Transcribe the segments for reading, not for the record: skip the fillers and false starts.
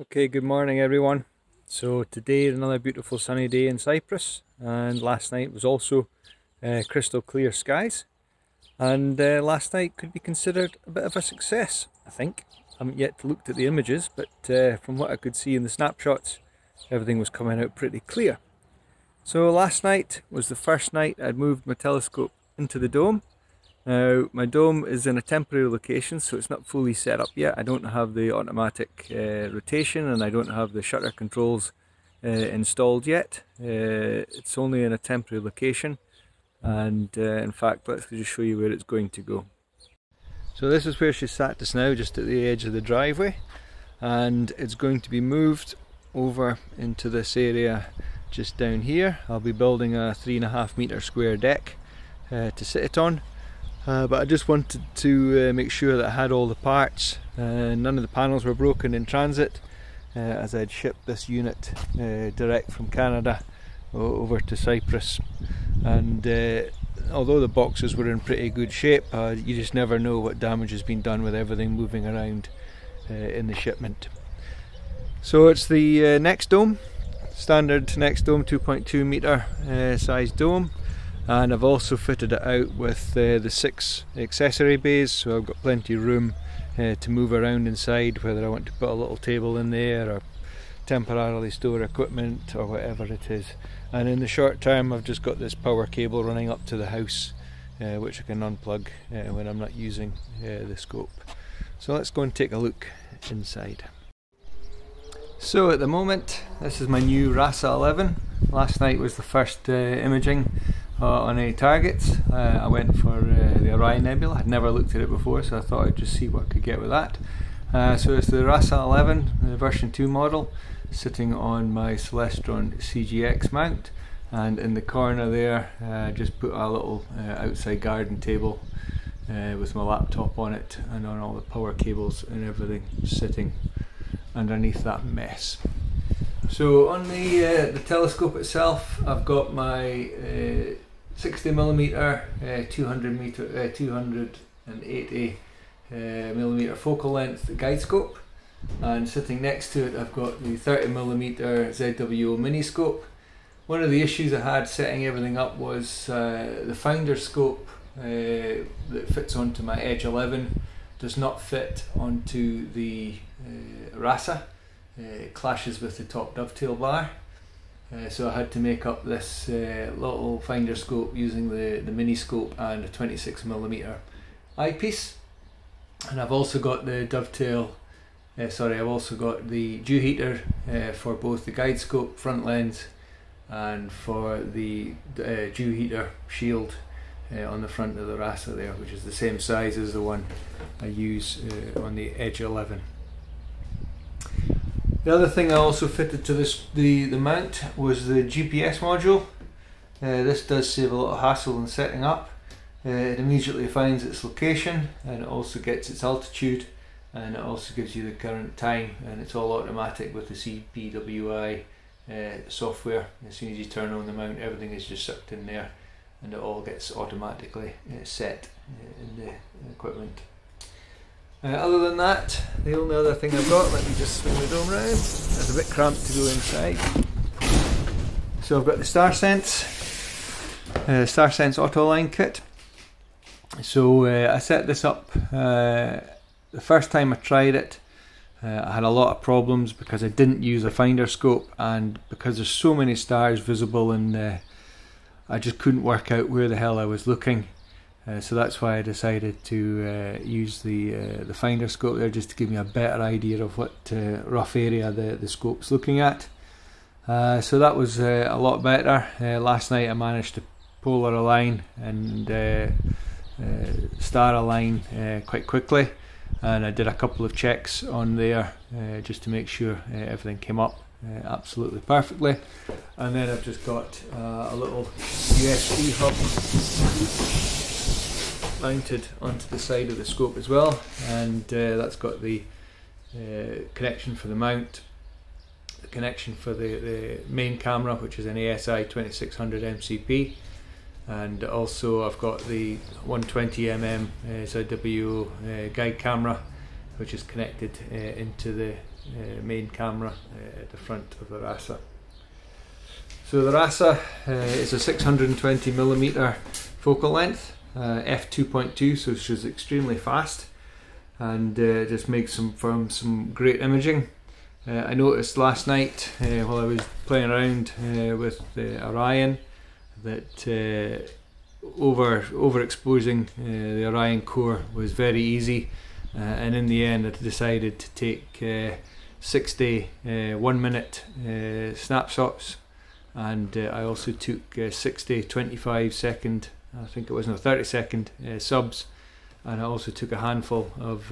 Okay, good morning everyone. So today is another beautiful sunny day in Cyprus, and last night was also crystal clear skies, and last night could be considered a bit of a success, I think. I haven't yet looked at the images, but from what I could see in the snapshots, everything was coming out pretty clear. So last night was the first night I'd moved my telescope into the dome. Now, my dome is in a temporary location, so it's not fully set up yet. I don't have the automatic rotation, and I don't have the shutter controls installed yet. It's only in a temporary location, and in fact, let's just show you where it's going to go. So this is where she sat just now, just at the edge of the driveway, and it's going to be moved over into this area just down here. I'll be building a 3.5 meter square deck to sit it on. But I just wanted to make sure that I had all the parts. None of the panels were broken in transit, as I'd shipped this unit direct from Canada over to Cyprus. And although the boxes were in pretty good shape, you just never know what damage has been done with everything moving around in the shipment. So it's the NexDome, standard NexDome 2.2 meter size dome. And I've also fitted it out with the 6 accessory bays, so I've got plenty of room to move around inside, whether I want to put a little table in there or temporarily store equipment or whatever it is. And in the short term, I've just got this power cable running up to the house, which I can unplug when I'm not using the scope. So let's go and take a look inside. So at the moment, this is my new Rasa 11. Last night was the first imaging on any targets. I went for the Orion Nebula. I'd never looked at it before, so I thought I'd just see what I could get with that. So it's the Rasa 11, the version 2 model, sitting on my Celestron CGX mount, and in the corner there just put a little outside garden table with my laptop on it, and on all the power cables and everything sitting underneath that mess. So on the telescope itself, I've got my 60mm, 280mm focal length guide scope, and sitting next to it I've got the 30mm ZWO mini scope. One of the issues I had setting everything up was the finder scope that fits onto my Edge 11 does not fit onto the Rasa. It clashes with the top dovetail bar. So I had to make up this little finder scope using the mini scope and a 26mm eyepiece, and I've also got the dew heater for both the guide scope front lens and for the dew heater shield on the front of the Rasa there, which is the same size as the one I use on the Edge 11. The other thing I also fitted to this the mount was the GPS module. This does save a lot of hassle in setting up. It immediately finds its location, and it also gets its altitude, and it also gives you the current time, and it's all automatic with the CPWI software. As soon as you turn on the mount, everything is just sucked in there, and it all gets automatically set in the equipment. Other than that, the only other thing I've got, let me just swing the dome around, it's a bit cramped to go inside. So I've got the StarSense Autoline kit. So I set this up, the first time I tried it, I had a lot of problems because I didn't use a finder scope, and because there's so many stars visible, and I just couldn't work out where the hell I was looking. So that's why I decided to use the finder scope there, just to give me a better idea of what rough area the scope's looking at. So that was a lot better. Last night I managed to polar align and star align quite quickly, and I did a couple of checks on there just to make sure everything came up absolutely perfectly. And then I've just got a little USB hub mounted onto the side of the scope as well, and that's got the connection for the mount, the connection for the main camera, which is an ASI 2600 MCP, and also I've got the 120mm ZWO guide camera, which is connected into the main camera at the front of the Rasa. So the Rasa is a 620mm focal length, f2.2, so she's extremely fast, and just makes some great imaging. I noticed last night while I was playing around with the Orion that overexposing the Orion core was very easy, and in the end I decided to take 60 1-minute snapshots, and I also took 60 25-second, I think it was no 30-second subs, and I also took a handful of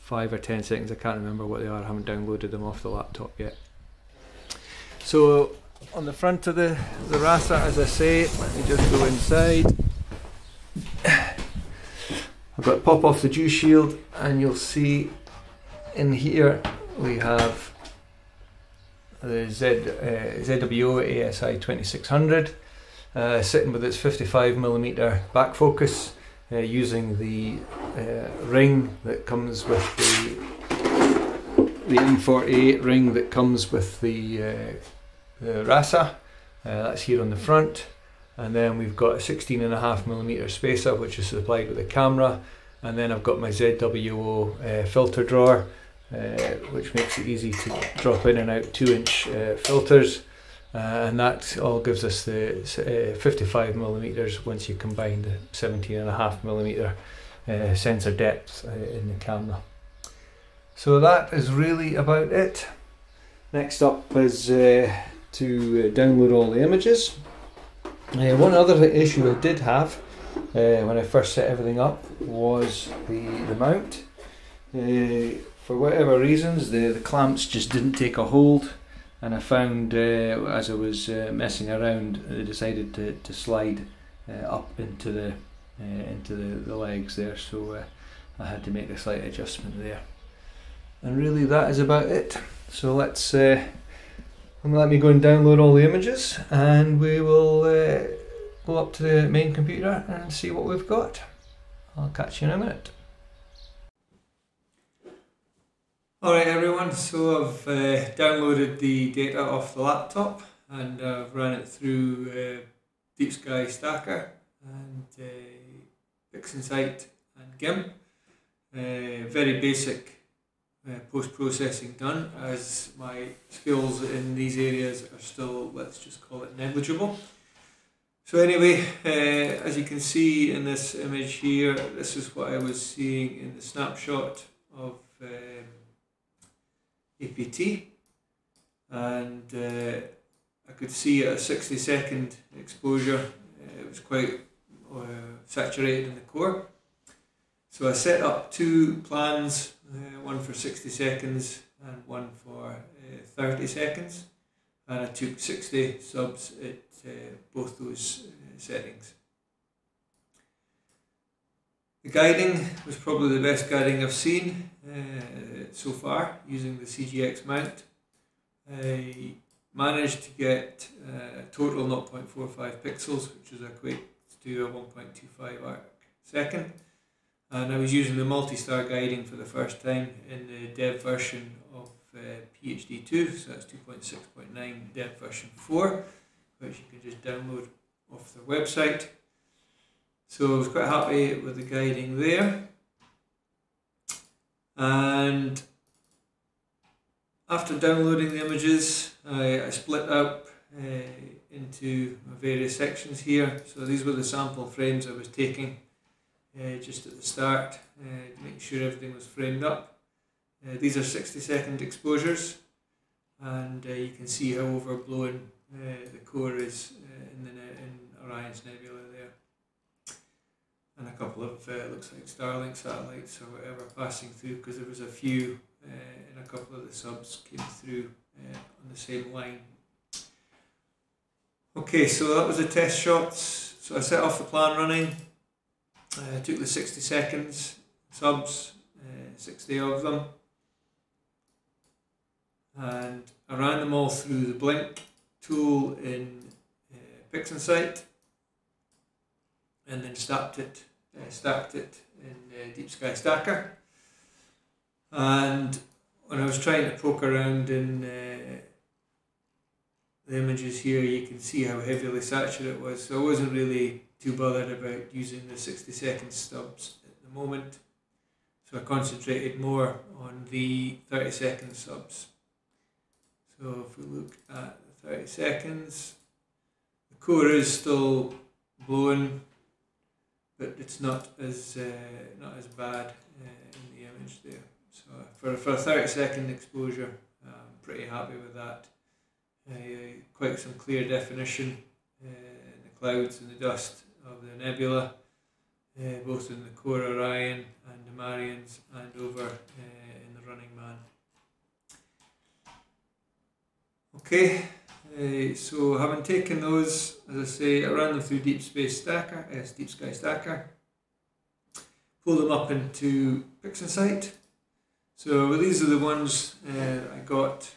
5 or 10 seconds, I can't remember what they are, I haven't downloaded them off the laptop yet. So on the front of the Rasa, as I say, let me just go inside. I've got to pop off the dew shield, and you'll see in here we have the ZWO ASI 2600 sitting with its 55mm back focus, using the ring that comes with the M48 ring that comes with the Rasa. That's here on the front, and then we've got a 16.5mm spacer which is supplied with the camera, and then I've got my ZWO filter drawer, which makes it easy to drop in and out 2-inch filters, and that all gives us the 55mm once you combine the 17.5mm sensor depth in the camera. So that is really about it. Next up is to download all the images. One other issue I did have when I first set everything up was the mount. For whatever reasons the clamps just didn't take a hold, and I found as I was messing around I decided to slide up into the legs there, so I had to make a slight adjustment there, and really that is about it. So let's let me go and download all the images, and we will go up to the main computer and see what we've got. I'll catch you in a minute. Alright everyone, so I've downloaded the data off the laptop, and I've run it through Deep Sky Stacker and PixInsight and GIMP. Very basic post-processing done, as my skills in these areas are still, let's just call it, negligible. So anyway, as you can see in this image here, this is what I was seeing in the snapshot of APT, and I could see at a 60-second exposure it was quite saturated in the core. So I set up two plans, one for 60 seconds and one for 30 seconds, and I took 60 subs at both those settings. The guiding was probably the best guiding I've seen so far, using the CGX mount. I managed to get a total 0.45 pixels, which is equate to a 1.25 arc second. And I was using the multi-star guiding for the first time in the dev version of PHD2, so that's 2.6.9 dev version 4, which you can just download off their website. So I was quite happy with the guiding there. And after downloading the images, I split up into various sections here. So these were the sample frames I was taking just at the start, to make sure everything was framed up. These are 60-second exposures, and you can see how overblown the core is in Orion's Nebula there, and a couple of looks like Starlink satellites or whatever passing through, because there was a few in a couple of the subs came through on the same line. Okay, so that was the test shots. So I set off the plan running. I took the 60 seconds subs, 60 of them, and I ran them all through the blink tool in PixInsight, and then stacked it in Deep Sky Stacker. And when I was trying to poke around in the images here, you can see how heavily saturated it was, so I wasn't really too bothered about using the 60-second stubs at the moment. So I concentrated more on the 30-second stubs. So if we look at the 30 seconds, the core is still blowing, but it's not as bad in the image there. So for a 30-second exposure, I'm pretty happy with that. Quite some clear definition in the clouds and the dust of the nebula, both in the core Orion and the Marians, and over in the Running Man. Okay, so having taken those, as I say, I ran them through Deep Sky Stacker, pulled them up into PixInsight. So these are the ones I got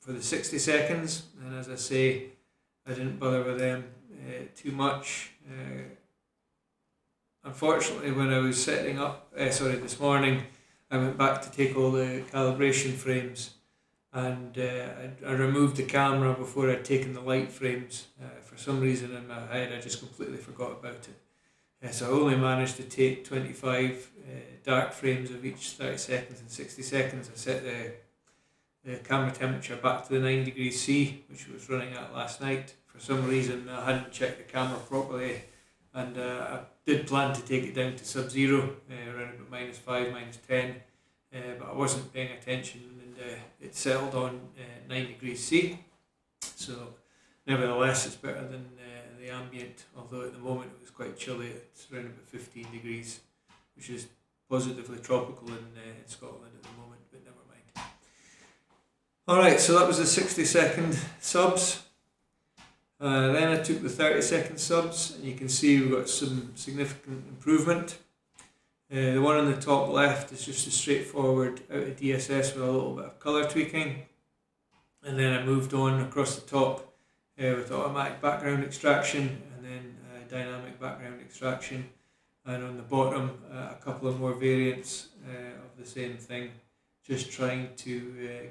for the 60 seconds, and as I say, I didn't bother with them too much. Unfortunately, when I was setting up, this morning, I went back to take all the calibration frames, and I removed the camera before I'd taken the light frames. For some reason in my head, I just completely forgot about it. So I only managed to take 25 dark frames of each 30 seconds and 60 seconds. I set the camera temperature back to the 9°C, which was running at last night. For some reason, I hadn't checked the camera properly, and I did plan to take it down to sub-zero, around about -5, -10, but I wasn't paying attention, and it settled on 9°C. So nevertheless, it's better than the ambient, although at the moment it was quite chilly. It's around about 15°, which is positively tropical in Scotland at the moment. Alright, so that was the 60-second subs. Then I took the 30-second subs, and you can see we've got some significant improvement. The one on the top left is just a straightforward out of DSS with a little bit of colour tweaking. And then I moved on across the top with automatic background extraction, and then dynamic background extraction. And on the bottom, a couple of more variants of the same thing. Just trying to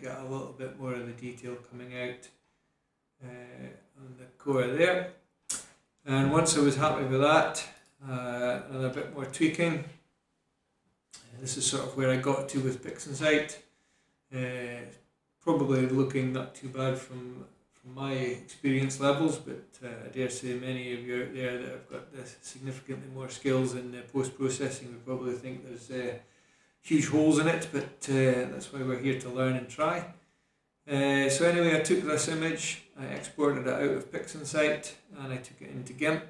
get a little bit more of the detail coming out on the core there. And once I was happy with that, another bit more tweaking. This is sort of where I got to with PixInsight. Probably looking not too bad from my experience levels, but I dare say many of you out there that have got significantly more skills in post-processing would probably think there's huge holes in it, but that's why we're here to learn and try. So anyway, I took this image, I exported it out of PixInsight, and I took it into GIMP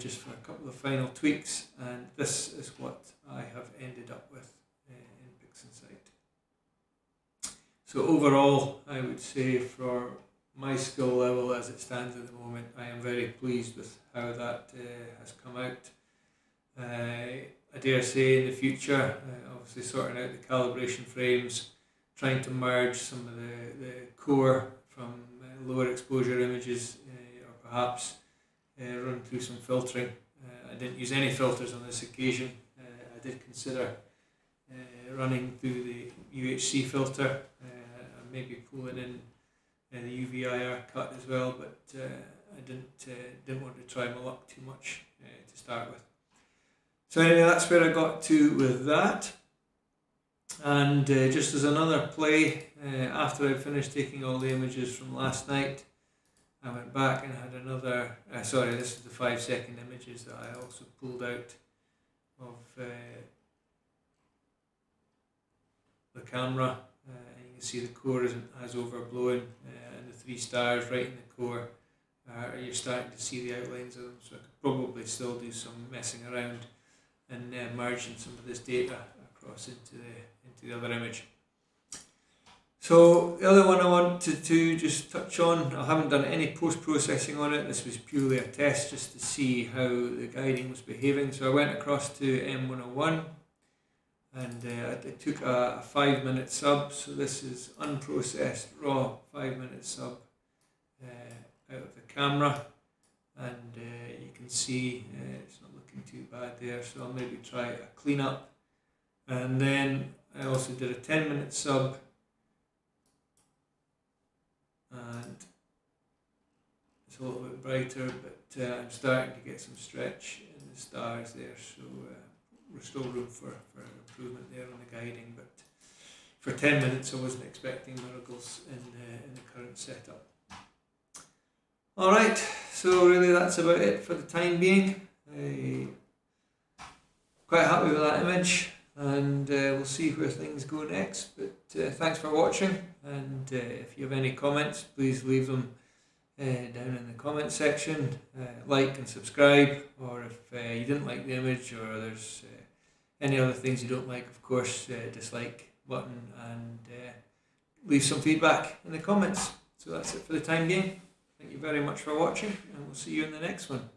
just for a couple of final tweaks, and this is what I have ended up with in PixInsight. So overall, I would say for my skill level as it stands at the moment, I am very pleased with how that has come out. I dare say in the future, obviously sorting out the calibration frames, trying to merge some of the core from lower exposure images, or perhaps run through some filtering. I didn't use any filters on this occasion. I did consider running through the UHC filter, and maybe pulling in the UVIR cut as well, but I didn't want to try my luck too much to start with. So anyway, that's where I got to with that, and just as another play, after I finished taking all the images from last night, I went back and had another, sorry, this is the 5-second images that I also pulled out of the camera, and you can see the core isn't as overblown, and the 3 stars right in the core, you're starting to see the outlines of them, so I could probably still do some messing around and merging some of this data across into the other image. So the other one I wanted to just touch on, I haven't done any post-processing on it, this was purely a test just to see how the guiding was behaving. So I went across to M101, and I took a 5-minute sub, so this is unprocessed raw 5-minute sub out of the camera, and you can see it's not too bad there, so I'll maybe try a clean up And then I also did a 10-minute sub and it's a little bit brighter, but I'm starting to get some stretch in the stars there, so we're still room for improvement there on the guiding, but for 10 minutes I wasn't expecting miracles in the current setup. Alright, so really that's about it for the time being. Quite happy with that image, and we'll see where things go next, but thanks for watching, and if you have any comments please leave them down in the comment section. Like and subscribe, or if you didn't like the image or there's any other things you don't like, of course dislike button, and leave some feedback in the comments. So that's it for the time being. Thank you very much for watching, and we'll see you in the next one.